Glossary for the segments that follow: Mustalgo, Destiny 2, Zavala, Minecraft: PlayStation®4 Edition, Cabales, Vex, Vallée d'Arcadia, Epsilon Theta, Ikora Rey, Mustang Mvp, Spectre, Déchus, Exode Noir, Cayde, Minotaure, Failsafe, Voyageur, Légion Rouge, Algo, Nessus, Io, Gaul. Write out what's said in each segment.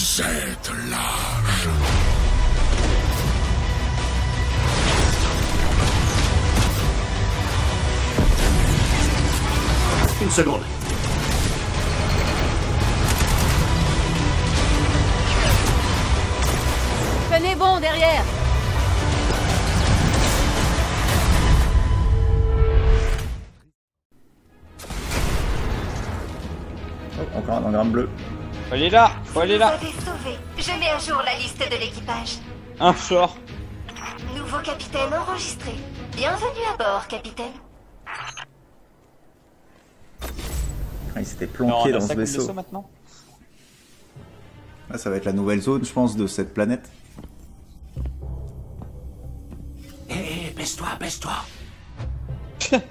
Vous êtes l'âge. Une seconde. Tenez bon derrière. Oh, encore un engramme bleu. Elle est là, elle est là. Vous avez sauvé. Je mets à jour la liste de l'équipage. Un sort. Nouveau capitaine enregistré. Bienvenue à bord, capitaine. Ah, il s'était planqué dans ce vaisseau maintenant. Là, ça va être la nouvelle zone, je pense, de cette planète. Hé, hey, baisse-toi, baisse-toi.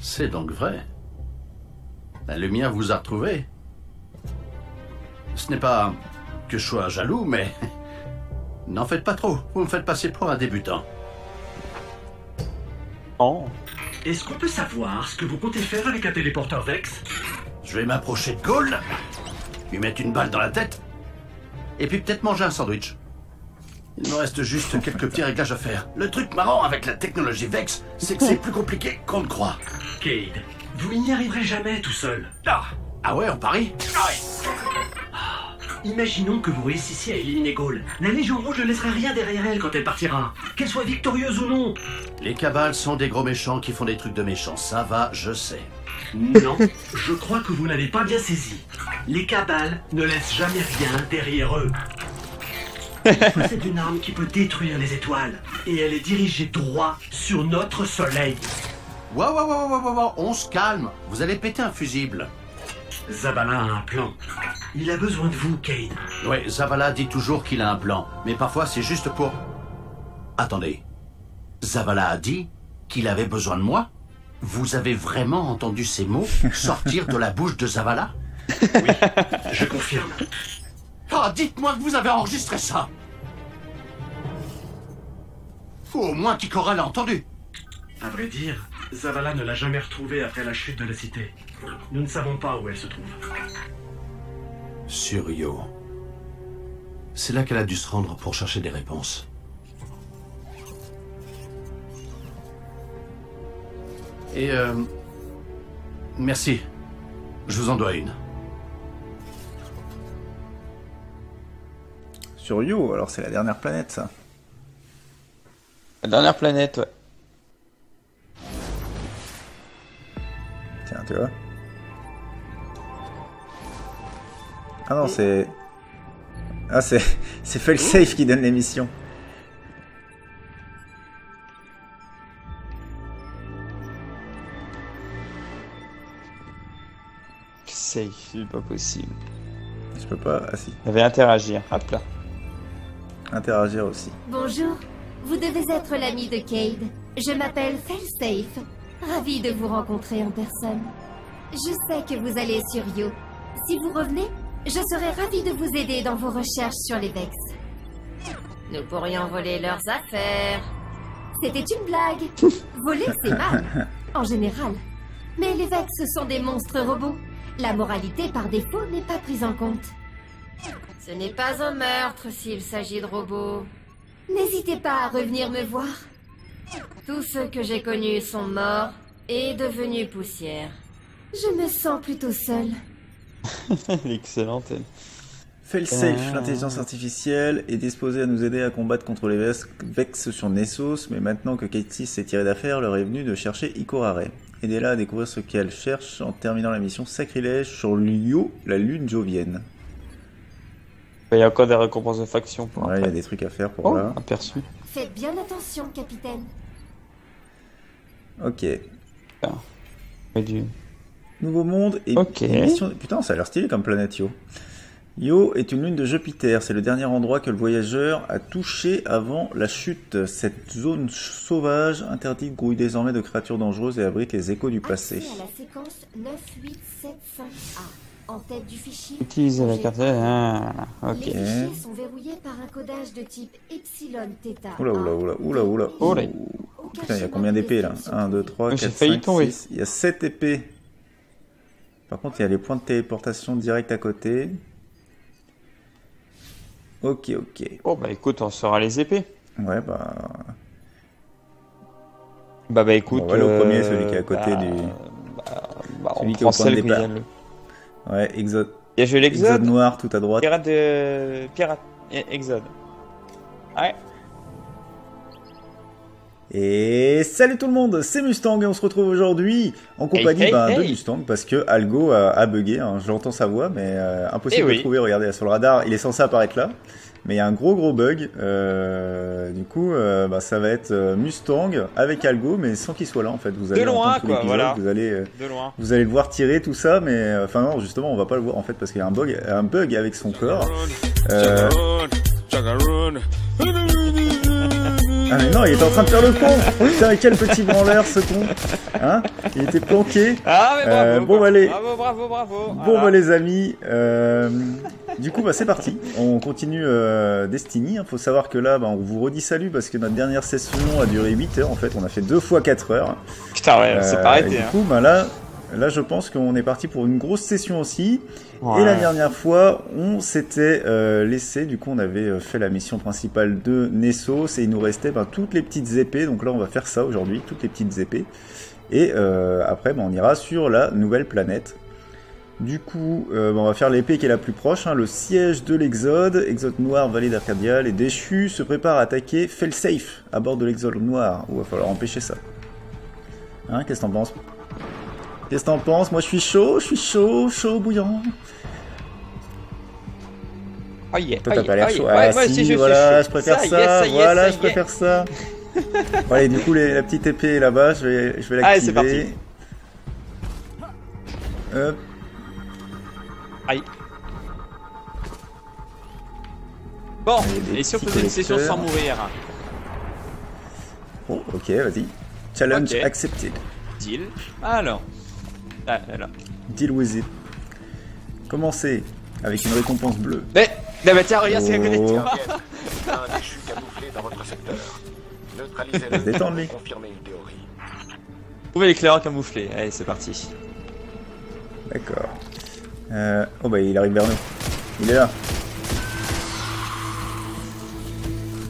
C'est donc vrai. La lumière vous a retrouvé. Ce n'est pas que je sois jaloux, mais... N'en faites pas trop, vous me faites passer pour un débutant. Oh. Est-ce qu'on peut savoir ce que vous comptez faire avec un téléporteur Vex? Je vais m'approcher de Cole, lui mettre une balle dans la tête, et puis peut-être manger un sandwich. Il me reste juste quelques petits réglages à faire. Le truc marrant avec la technologie Vex, c'est que c'est plus compliqué qu'on ne croit. Cayde, vous n'y arriverez jamais tout seul. Ah, ah ouais, on parie? Imaginons que vous réussissiez à éliminer Gaul. La Légion Rouge ne laissera rien derrière elle quand elle partira, qu'elle soit victorieuse ou non. Les Cabales sont des gros méchants qui font des trucs de méchants, ça va, je sais. Non, je crois que vous n'avez pas bien saisi. Les Cabales ne laissent jamais rien derrière eux. C'est une arme qui peut détruire les étoiles, et elle est dirigée droit sur notre soleil. Waouh, waouh, waouh, waouh, waouh, on se calme, vous allez péter un fusible. Zavala a un plan. Il a besoin de vous, Cayde. Ouais, Zavala dit toujours qu'il a un plan, mais parfois c'est juste pour... Attendez. Zavala a dit qu'il avait besoin de moi? Vous avez vraiment entendu ces mots sortir de la bouche de Zavala? Oui, je confirme. Ah, oh, dites-moi que vous avez enregistré ça! Faut au moins qu'Ikora l'a entendu. À vrai dire, Zavala ne l'a jamais retrouvée après la chute de la cité. Nous ne savons pas où elle se trouve. Sur Io. C'est là qu'elle a dû se rendre pour chercher des réponses. Et merci. Je vous en dois une. Sur Io, alors c'est la dernière planète, ça. La dernière planète, ouais. Tiens, tu vois. Ah non, c'est... Ah, c'est Failsafe qui donne les missions. Safe, c'est pas possible. Je peux pas... Ah si. Je vais interagir, hop là. Interagir aussi. Bonjour, vous devez être l'ami de Cayde. Je m'appelle Failsafe. Ravi de vous rencontrer en personne. Je sais que vous allez sur Io. Si vous revenez, je serai ravi de vous aider dans vos recherches sur les Vex. Nous pourrions voler leurs affaires. C'était une blague. Voler, c'est mal, en général. Mais les Vex sont des monstres robots. La moralité, par défaut, n'est pas prise en compte. Ce n'est pas un meurtre s'il s'agit de robots. N'hésitez pas à revenir me voir. Tous ceux que j'ai connus sont morts et devenus poussière. Je me sens plutôt seule. Excellente. Failsafe, l'intelligence artificielle, est disposée à nous aider à combattre contre les Vex sur Nessus, mais maintenant que Katie s'est tirée d'affaire, leur est venue de chercher Ikora Rey. Aidez-la à découvrir ce qu'elle cherche en terminant la mission Sacrilège sur Io, la lune jovienne. Il y a encore des récompenses de faction pour il y a des trucs à faire pour là. Aperçu. Faites bien attention, capitaine. Ok. Nouveau monde et mission... Putain, ça a l'air stylé comme planète, Io. Io est une lune de Jupiter. C'est le dernier endroit que le voyageur a touché avant la chute. Cette zone sauvage interdite grouille désormais de créatures dangereuses et abrite les échos du passé. Accès à la séquence 9875A. En tête du fichier, utilisez la carte. Les fichiers sont verrouillés par un codage de type Epsilon Theta. Oula, oula, oula, oula, oula. Putain, il y a combien d'épées là? 1, 2, 3, 4, 5, 6. Il y a 7 épées. Par contre, il y a les points de téléportation direct à côté. Ok, ok. Oh bah écoute, on sera les épées. Ouais, bah... Bah écoute... On va aller au premier, celui qui est à côté du... celui on qui prend celle qui vient le... Ouais, Exode. Et je l'Exode Noir, tout à droite. Pirate de... Pirate... Exode. Ouais. Et salut tout le monde, c'est Mustang et on se retrouve aujourd'hui en compagnie de Mustang parce que Algo a bugué, hein. J'entends sa voix mais impossible de trouver, regardez là, sur le radar, il est censé apparaître là, mais il y a un gros bug, du coup ça va être Mustang avec Algo mais sans qu'il soit là en fait, vous allez entendre tous les épisodes, voilà. Vous allez le voir tirer tout ça mais enfin non justement on va pas le voir en fait parce qu'il y a un bug avec son corps. Ah mais non, il était en train de faire le con. Putain, quel petit branleur ce con, hein. Il était planqué. Ah mais bravo, bon, allez. Bravo. Bon voilà. Bah les amis, du coup c'est parti. On continue Destiny. Faut savoir que là on vous redit salut parce que notre dernière session a duré 8 heures en fait. On a fait 2 fois 4 heures. Putain ouais, c'est pas arrêté. Et du coup là, je pense qu'on est parti pour une grosse session aussi. Ouais. Et la dernière fois, on s'était laissé. Du coup, on avait fait la mission principale de Nessus et il nous restait toutes les petites épées. Donc là, on va faire ça aujourd'hui, toutes les petites épées. Et après, on ira sur la nouvelle planète. Du coup, on va faire l'épée qui est la plus proche, hein, le siège de l'Exode, Exode Noir, Vallée d'Arcadia. Les Déchus se préparent à attaquer Failsafe à bord de l'Exode Noir. Il va falloir empêcher ça. Hein, qu'est-ce que t'en penses ? Qu'est-ce que t'en penses? Moi je suis chaud, bouillant. Oh yeah, toi t'as pas l'air chaud. Ah si, voilà, je préfère ça, voilà, je préfère ça. Allez, du coup, la petite épée là-bas, je vais l'activer. Allez, c'est parti. Hop. Aïe. Bon, et si on faisait une session sans mourir? Bon, ok, vas-y. Challenge accepted. Deal. Alors. Deal with it. Commencez avec une récompense bleue. Mais tiens, regarde, c'est connecté. Un déchu camouflé dans votre secteur. Neutralisez-le. Détendez-le. Confirmez une théorie. Trouvez l'éclaireur camouflé. Allez, c'est parti. D'accord. Oh bah il arrive vers nous. Il est là.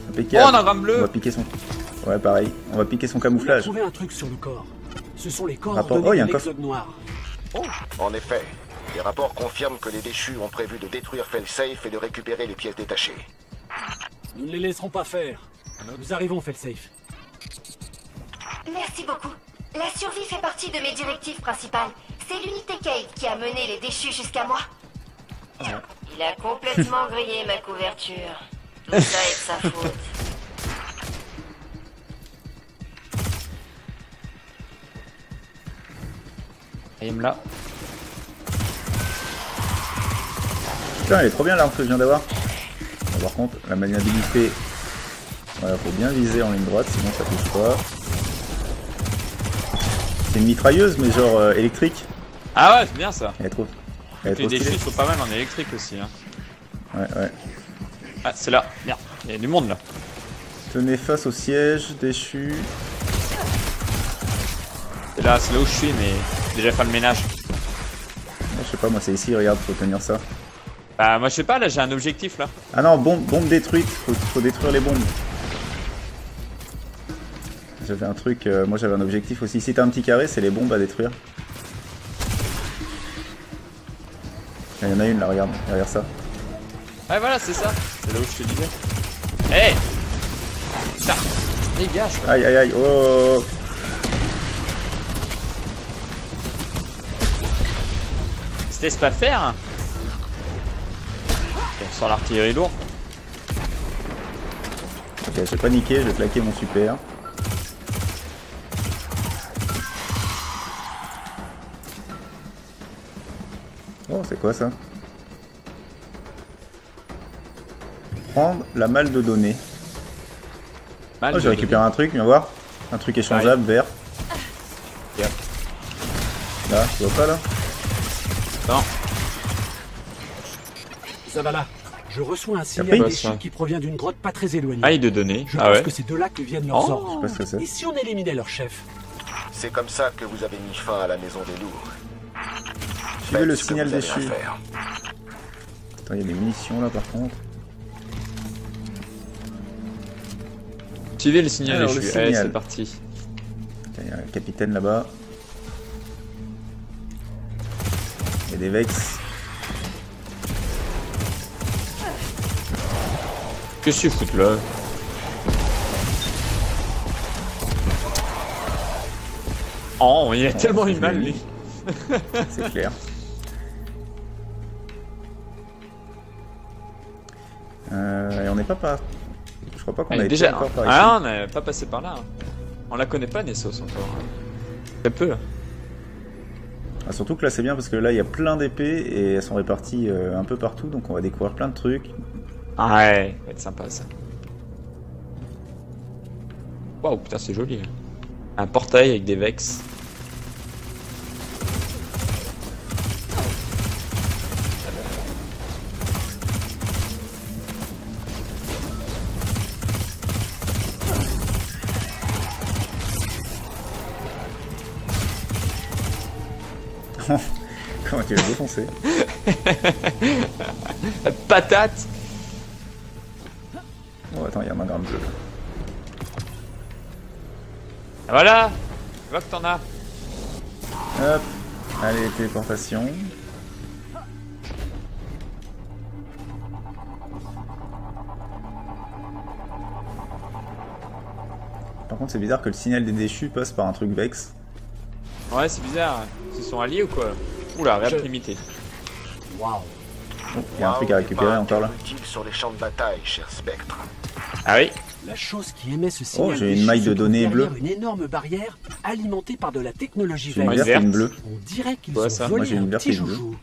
Impeccable. Oh, on a un gramme bleu. On va piquer son. Ouais, pareil. On va piquer son camouflage. Trouver un truc sur le corps. Ce sont les coordonnées de l'Exode Noir. Oh. En effet, les rapports confirment que les déchus ont prévu de détruire Failsafe et de récupérer les pièces détachées. Nous ne les laisserons pas faire. Nous arrivons, Failsafe. Merci beaucoup. La survie fait partie de mes directives principales. C'est l'unité Cayde qui a mené les déchus jusqu'à moi. Oh. Il a complètement grillé ma couverture. Tout ça est de sa faute. Aim là. Putain, elle est trop bien l'arme que je viens d'avoir. Par contre, la maniabilité. Voilà, faut bien viser en ligne droite, sinon ça touche pas. C'est une mitrailleuse, mais genre électrique. Ah ouais, c'est bien ça. Elle est trop. Les déchets sont pas mal en électrique aussi. Hein. Ouais. Ah, c'est là. Merde, il y a du monde là. Tenez face au siège, déchu. C'est là où je suis, mais déjà faire le ménage. Je sais pas, moi c'est ici, regarde, faut tenir ça. Bah moi je sais pas, là j'ai un objectif là. Ah non, bombe détruite, faut détruire les bombes. J'avais un truc, moi j'avais un objectif aussi. Si t'as un petit carré, c'est les bombes à détruire. Il y en a une là, regarde, derrière ça. Ouais voilà, c'est ça, c'est là où je te disais. Hey, ça dégage. Aïe, oh. Laisse pas faire. On sort l'artillerie lourde. Ok, j'ai paniqué, j'ai claqué mon super. Oh, c'est quoi ça? Prendre la malle de données. Oh, j'ai récupéré un truc, viens voir. Un truc échangeable, vert. Yep. Là, tu vois pas là? Non. Zavala, je reçois un signal déchu qui provient d'une grotte pas très éloignée. Ah, il de données. Je pense que c'est de là que viennent leurs ordres. Et si on éliminait leur chef? C'est comme ça que vous avez mis fin à la maison des lourds. activer le signal déchu. Attends, il y a des munitions là par contre. Activez le signal déchu. Allez, c'est parti. Il y a un capitaine là-bas. Il y a des Vex. Qu'est-ce que tu fous là? Oh, il a tellement eu mal, lui. C'est clair. Et on n'est pas par... Je crois pas qu'on a déjà été encore par ici. Ah, on n'est pas passé par là. Hein. On la connaît pas, Nessus, encore. Très peu. Ah, surtout que là, c'est bien parce que là, il y a plein d'épées et elles sont réparties un peu partout. Donc, on va découvrir plein de trucs. Ah ouais, ça va être sympa, ça. Waouh, putain, c'est joli. Hein. Un portail avec des Vex. Comment tu vas défoncer? Patate. Oh attends, il y a un main bleu. Ah voilà. Je vois que t'en as. Hop. Allez, téléportation. Par contre, c'est bizarre que le signal des déchus passe par un truc Vex. Ouais, c'est bizarre. Ils se sont alliés ou quoi? Oula, regarde limité. Waouh. Il y a un truc à récupérer encore là. Sur les champs de bataille, cher Spectre. Ah oui. La chose qui émet ce signal. Oh, j'ai une maille de données bleue. Une énorme barrière alimentée par de la technologie verte. Une bleue. On dirait qu'ils sont volés un petit joujou.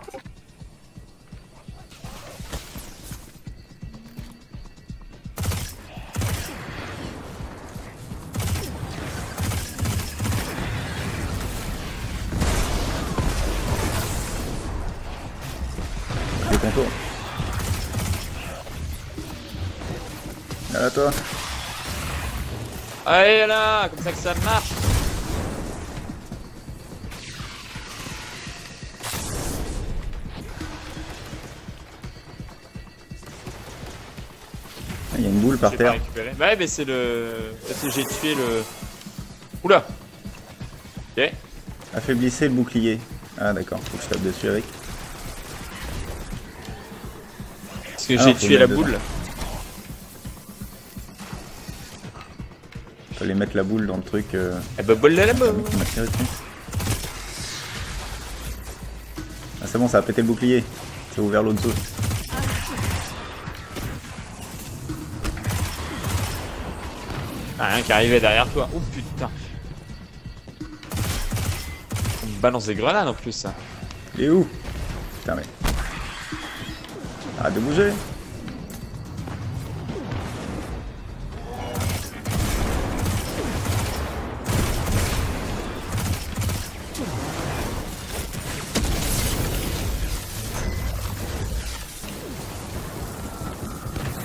À toi. Allez là, comme ça que ça marche. Il y a une boule par terre. Ouais, mais c'est le. J'ai tué le. Oula. Ok. Affaiblissez le bouclier. Ah d'accord, faut que je tape dessus avec. Parce que j'ai tué la boule. Faut les mettre la boule dans le truc. Eh bah, boule de la boule. Ah, c'est bon, ça a pété le bouclier. C'est ouvert l'autre zone. Ah, un qui arrivait derrière toi. Oh putain. On me balance des grenades en plus, ça. Il est où? Putain, mais. Arrête de bouger.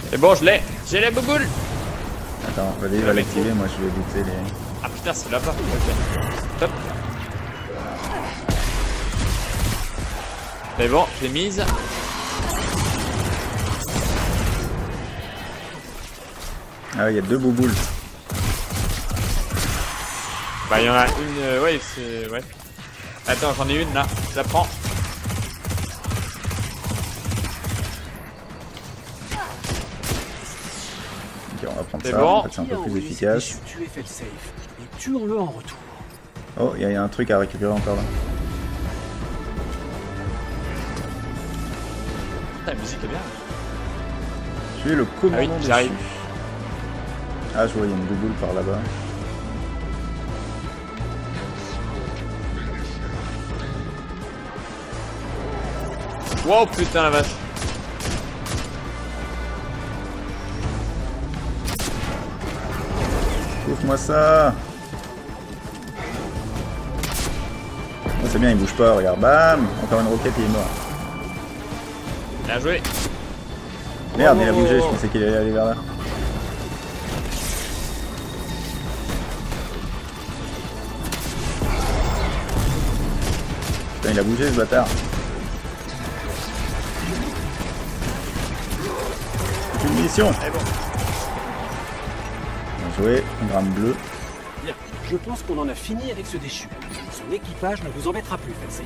C'est bon, je l'ai! J'ai la bouboule! Attends, vas-y, va l'activer, moi je vais buter les... Ah putain, c'est là-bas! Ok. Top! Mais bon, je l'ai mise. Ah ouais, il y a deux bouboules. Bah il y en a une... ouais, c'est... Ouais. Attends, j'en ai une là. Je la prends. C'est bon. C'est un peu plus efficace. Oh, il y a un truc à récupérer encore là. La musique est bien. Tu es le commandant. Ah oui, j'arrive. Ah, je vois, il y a une bouboule par là-bas. Wow, putain la vache. Moi ça. Oh, c'est bien, il bouge pas, regarde. Bam. Encore une roquette, il est mort. Bien joué. Merde, il a bougé, je pensais qu'il allait aller vers là. Putain, il a bougé ce bâtard. munitions. Bien joué, un gramme bleu. Bien, je pense qu'on en a fini avec ce déchu. Son équipage ne vous embêtera plus, Failsafe.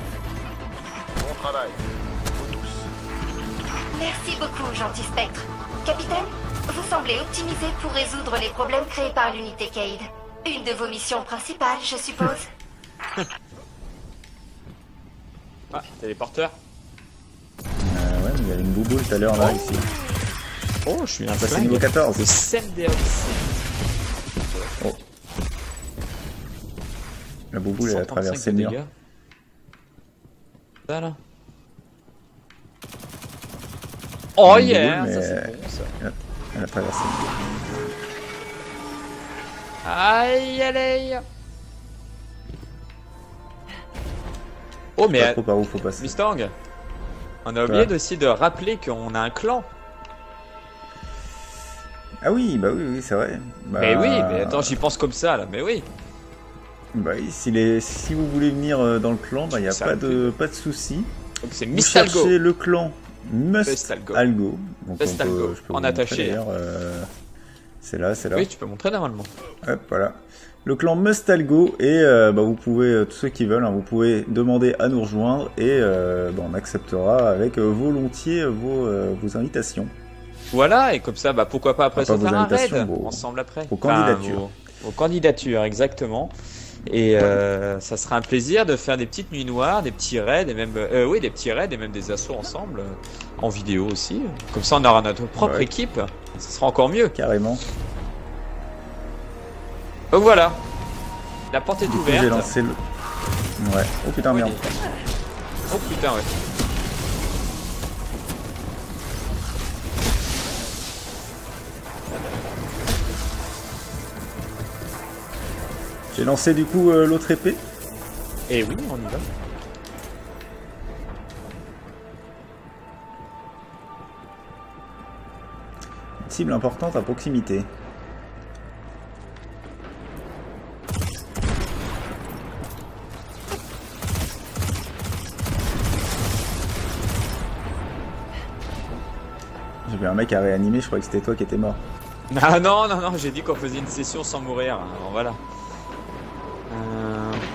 Bon travail, vous tous. Merci beaucoup, gentil Spectre. Capitaine, vous semblez optimisé pour résoudre les problèmes créés par l'unité Cayde. Une de vos missions principales, je suppose. Ah, téléporteur. Ouais, il y avait une bouboule tout à l'heure là, ici. Oh, je suis un passé niveau 14. C'est celle des oh. La bouboule, elle a traversé le mur. Ça là. Oh yeah, boule, ça c'est bon ça. Elle a traversé le mur. Aïe aïe. Oh mais à... par où faut passer. Mustang, on a oublié aussi de rappeler qu'on a un clan. Ah oui, bah oui, oui c'est vrai. Bah... Mais oui, mais attends, j'y pense comme ça là, mais oui. Bah si, les... si vous voulez venir dans le clan, bah il n'y a pas de souci. Donc c'est Mustalgo. Cherchez le clan Mustalgo. Donc, Mustalgo. Je peux en attaché. C'est là, c'est là. Oui, tu peux montrer normalement. Hop, voilà. Le clan Mustalgo et bah, vous pouvez, tous ceux qui veulent, hein, vous pouvez demander à nous rejoindre et bah, on acceptera avec volontiers vos invitations. Voilà, et comme ça, bah, pourquoi pas après se faire un raid ensemble après. Aux candidatures. Aux candidatures, exactement. Et ça sera un plaisir de faire des petites nuits noires, des petits raids et même des assauts ensemble, en vidéo aussi. Comme ça, on aura notre propre équipe. Ce sera encore mieux. Carrément. Donc voilà, la porte est ouverte. J'ai lancé le... Ouais. Oh putain, merde. Oh putain, ouais. J'ai lancé du coup l'autre épée. Eh oui, on y va. Une cible importante à proximité. J'ai vu un mec à réanimer, je croyais que c'était toi qui étais mort. Ah non, non, non, j'ai dit qu'on faisait une session sans mourir, alors voilà.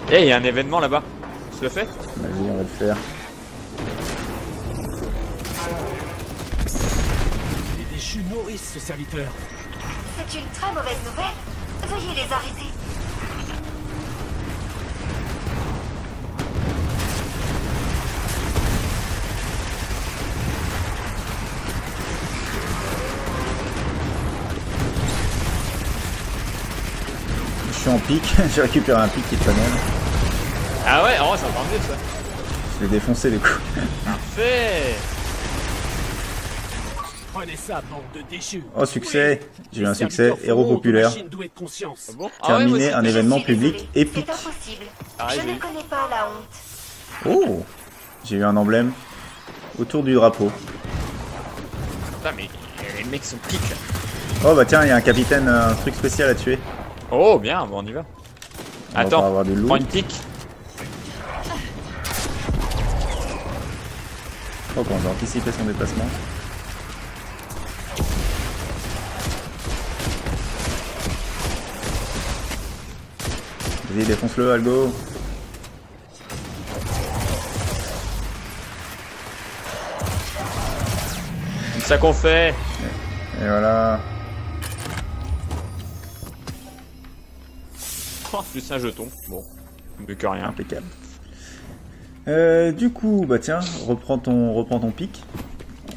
Eh, hey, il y a un événement là-bas. Je le fais? Vas-y, on va le faire. Les déchus nourrissent ce serviteur. C'est une très mauvaise nouvelle. Veuillez les arrêter. Je suis en pique, j'ai récupéré un pic qui traînait. Ah ouais, oh, ça va mieux ça. Je l'ai défoncé du coup. Parfait. Prenez ça, bande de déchus. Oh succès, j'ai eu un succès, héros populaire. Terminer un événement public épique. Je ne connais pas la honte. Oh, j'ai eu un emblème autour du drapeau. Putain mais les mecs sont piques. Oh bah tiens, il y a un capitaine, un truc spécial à tuer. Oh bien, bon on y va. Attends, prends une pique. Oh bon, j'ai anticipé son déplacement. Vas-y, défonce-le, Algo. C'est ça qu'on fait. Et voilà. Plus un jeton, bon, mieux que rien. Impeccable. Du coup, bah tiens, reprends ton pic.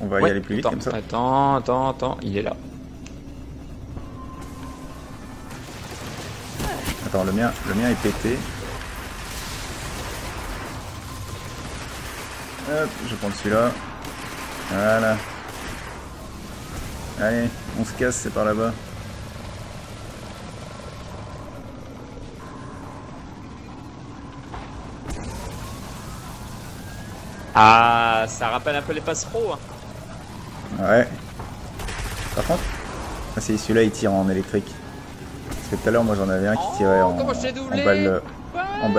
On va y aller plus vite comme ça. Attends, il est là. Attends, le mien est pété. Hop, je prends celui-là. Voilà. Allez, on se casse, c'est par là-bas. Ah, ça rappelle un peu les passereaux. Hein. Ouais. Par contre, ah, c'est celui-là, il tire en électrique. Parce que tout à l'heure, moi j'en avais un qui tirait en balle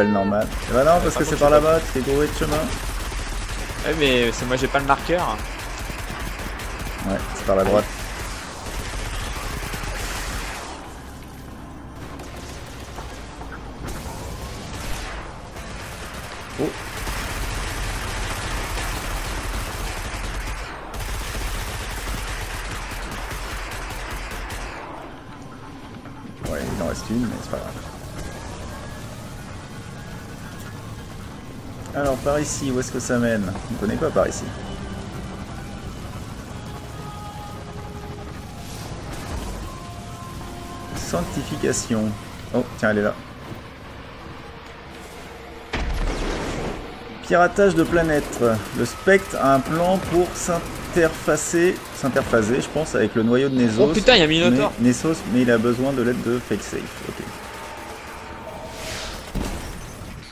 normale. Et bah non, parce que c'est par là-bas, tu t'es gouré de chemin. Ouais, mais c'est moi, j'ai pas le marqueur. Ouais, c'est par la droite. Oh. Ouais, il en reste une, mais c'est pas grave. Alors par ici, où est-ce que ça mène? On ne connaît pas par ici. Sanctification. Oh, tiens, elle est là. Piratage de planète. Le Spectre a un plan pour s'interfacer, je pense, avec le noyau de Nessus. Oh putain, il y a Minotaure. Nessus, mais il a besoin de l'aide de Failsafe. Ok.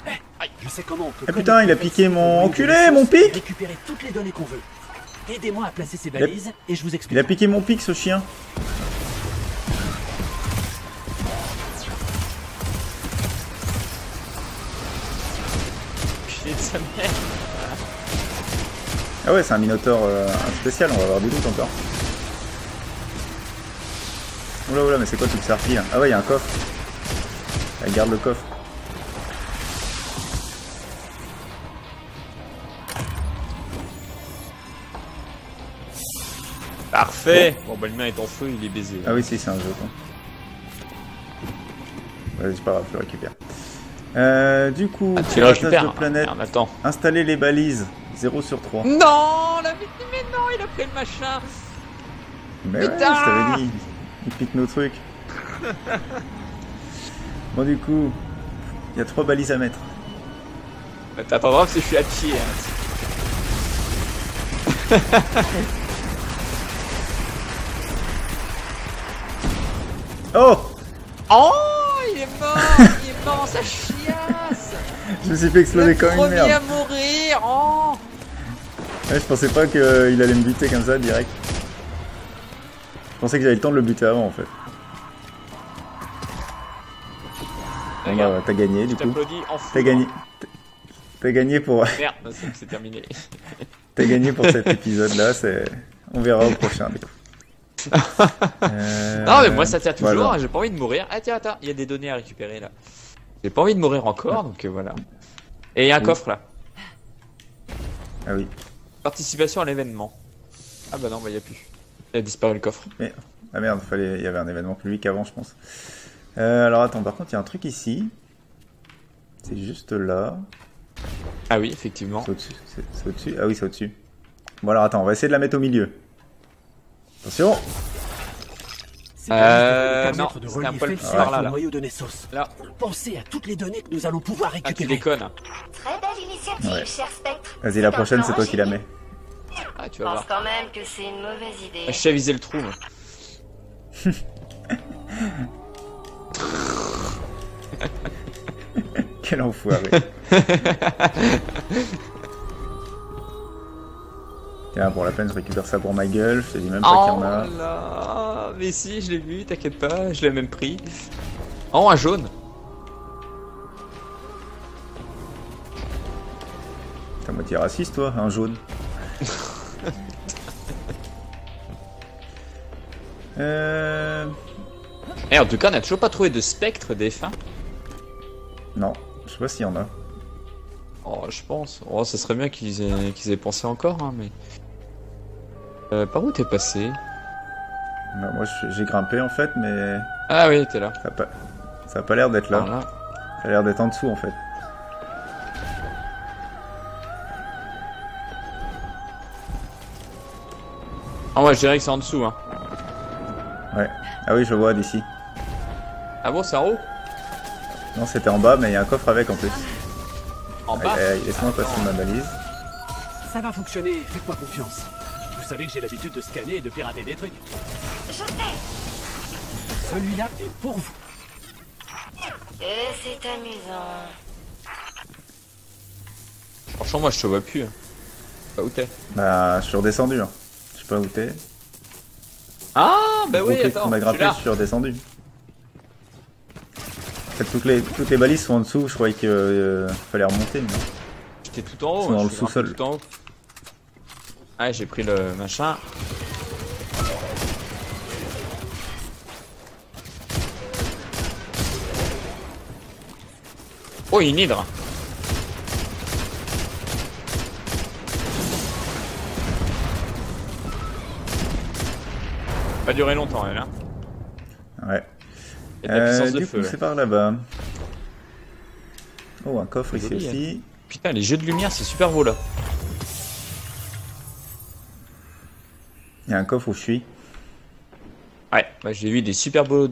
Hey, aïe, je sais comment on peut. Ah putain, il a piqué mon enculé, mon pic. Récupérer toutes les données qu'on veut. Aidez-moi à placer ces balises et je vous explique. Il a piqué mon pic, ce chien. Ah ouais, c'est un Minotaure spécial, on va avoir du doute encore. Oula oula, mais c'est quoi toute cette harpie là? Ah ouais, il y a un coffre. Elle garde le coffre. Parfait. Bon, bah le mien est en feu, il est baisé. Ah oui, si, c'est un jeu. Vas-y, c'est pas grave, je le récupère. Du coup, attends. Installer les balises. 0 sur 3. Non, la vie, mais non, il a pris le machin. Mais ouais, je t'avais dit, il pique nos trucs. Bon, du coup, il y a 3 balises à mettre. Bah, t'as pas grave si je suis à pied. Hein. Oh! Oh! Il est mort! Il est mort en sa chiasse! Je me suis fait exploser comme une merde. Le premier à mourir, oh. Ouais, je pensais pas qu'il allait me buter comme ça direct. Je pensais que j'avais le temps de le buter avant en fait. Regarde, t'as gagné du coup. T'as gagné. T'as gagné pour. Merde, c'est terminé. T'as gagné pour cet épisode là, c'est. On verra au prochain du coup. Non mais moi ça tient toujours, voilà. J'ai pas envie de mourir. Ah tiens, attends, il y a des données à récupérer là. J'ai pas envie de mourir encore, donc voilà. Et il y a un coffre là. Ah oui. Participation à l'événement. Ah bah non, bah il n'y a plus. Il a disparu le coffre. Mais... Ah merde, il y avait un événement public avant, je pense. Alors attends, par contre, il y a un truc ici. C'est juste là. Ah oui, effectivement. C'est au-dessus. C'est au-dessus. Ah oui, c'est au-dessus. Bon alors attends, on va essayer de la mettre au milieu. Attention. Non, c'est un poil par là, là. Pensez à toutes les données que nous allons pouvoir récupérer. Ah, tu déconnes. Ouais. Vas-y, la prochaine, c'est toi qui la mets. Ah, tu vas voir. Je pense quand même que c'est une mauvaise idée. Je sais viser le trou, moi. Quel enfoiré. Tiens, pour la peine, je récupère ça pour ma gueule, je te dis même pas qu'il y en a. Oh là, mais si, je l'ai vu, t'inquiète pas, je l'ai même pris. Oh, un jaune. T'as moitié raciste, toi, un jaune. Eh, en tout cas, on n'a toujours pas trouvé de spectre défunt. Non, je sais pas s'il y en a. Oh, je pense. Oh, ça serait bien qu'ils aient pensé encore, hein, mais... par où t'es passé? Bah, moi, j'ai grimpé, en fait, mais... Ah oui, t'es là. Ça a pas l'air d'être là. Voilà. Ça a l'air d'être en dessous, en fait. Ah ouais, je dirais que c'est en dessous, hein. Ouais. Ah oui, je vois, d'ici. Ah bon, c'est en haut? Non, c'était en bas, mais il y a un coffre avec, en plus. En bas. Laisse-moi passer ma balise. Ça va fonctionner, faites-moi confiance. Vous savez que j'ai l'habitude de scanner et de pirater des trucs. Je sais. Celui-là est pour vous. C'est amusant. Franchement, moi je te vois plus. Hein. Pas où t'es? Bah, je suis redescendu. Hein. Je sais pas où t'es. Ah, bah oui, attends. On a grimpé, je suis redescendu. Toutes les balises sont en dessous, je croyais qu'il fallait remonter. Mais... J'étais tout en haut, dans le sous-sol. Ah, j'ai pris le machin. Oh, il y a une hydre. pas duré longtemps elle hein. Ouais. Et de la puissance de feu. C'est par là-bas. Oh, un coffre ici aussi. Putain, les jeux de lumière, c'est super beau là. Il y a un coffre où je suis. Ouais, bah, j'ai vu des super beaux jeux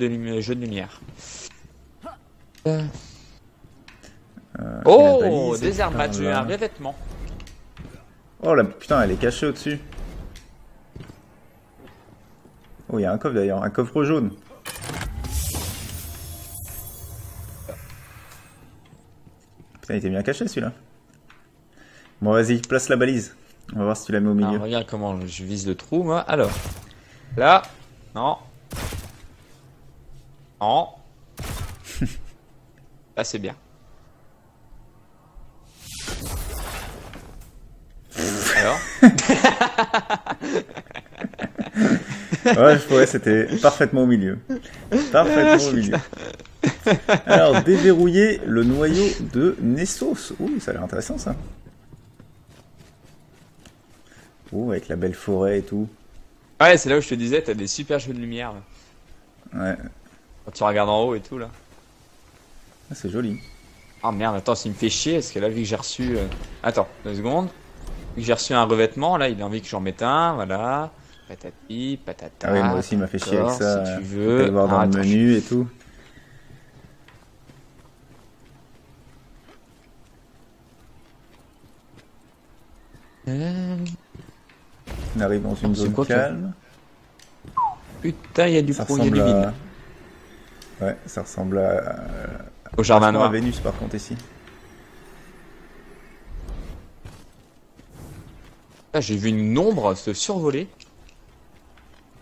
de lumière. Oh, des armes, j'ai un revêtement. Oh la putain, elle est cachée au-dessus. Oh, il y a un coffre d'ailleurs, un coffre jaune. Putain, il était bien caché celui-là. Bon, vas-y, place la balise. On va voir si tu la mets au milieu. Alors, regarde comment je vise le trou, moi. Alors, là, non. Non. Là, c'est bien. Alors ouais, je pourrais, c'était parfaitement au milieu. Parfaitement au milieu. Alors, déverrouiller le noyau de Nessus. Ouh, ça a l'air intéressant ça. Ouh, avec la belle forêt et tout. Ouais, c'est là où je te disais, t'as des super jeux de lumière. Là. Ouais. Quand tu regardes en haut et tout là. Ah, c'est joli. Ah merde, attends, ça me fait chier parce que là, vu que j'ai reçu. Attends, 2 secondes. Vu que j'ai reçu un revêtement, là, il a envie que j'en mette un, voilà. Patati, patata. Ah oui, moi aussi, il m'a fait chier avec ça. Si tu veux. Voir dans le menu et tout. On arrive dans une zone calme. Putain, il y a du pro, il y a du vide. Ouais, ça ressemble à. Au jardin noir. À Vénus, par contre, ici. Ah, j'ai vu une ombre se survoler.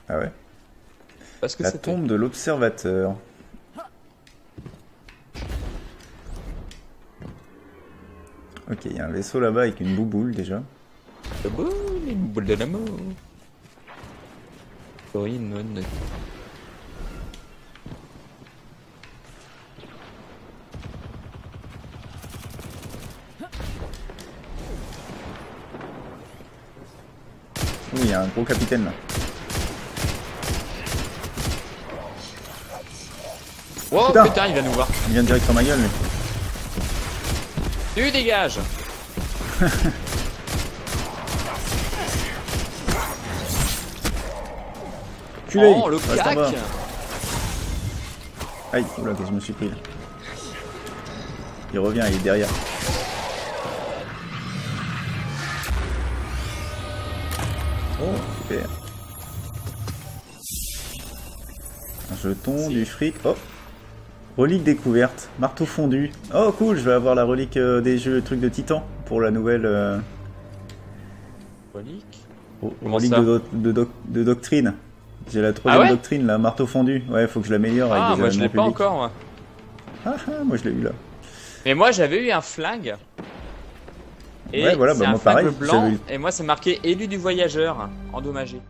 Ah ouais. Parce que la tombe de l'observateur. Ok, il y a un vaisseau là-bas avec une bouboule déjà. Bouboule, une bouboule de l'amour. Oui, il y a un gros capitaine là. Oh putain, putain, il va nous voir. Il vient direct sur ma gueule lui. Tu dégages. Culé. Oh le claque. Aïe, oula, que je me suis pris là. Il revient, il est derrière. Oh, super. Un jeton, du fric. Oh, relique découverte, marteau fondu. Oh cool, je vais avoir la relique des jeux trucs de titan pour la nouvelle relique. Oh, relique de doctrine. J'ai la troisième doctrine, la marteau fondu. Ouais, faut que je l'améliore avec des éléments publics. Ah, moi je l'ai pas encore moi. Ah ah, moi je l'ai eu là. Mais moi j'avais eu un flingue. Et ouais, voilà, bah, moi pareil, blanc, et moi c'est marqué élu du voyageur, endommagé.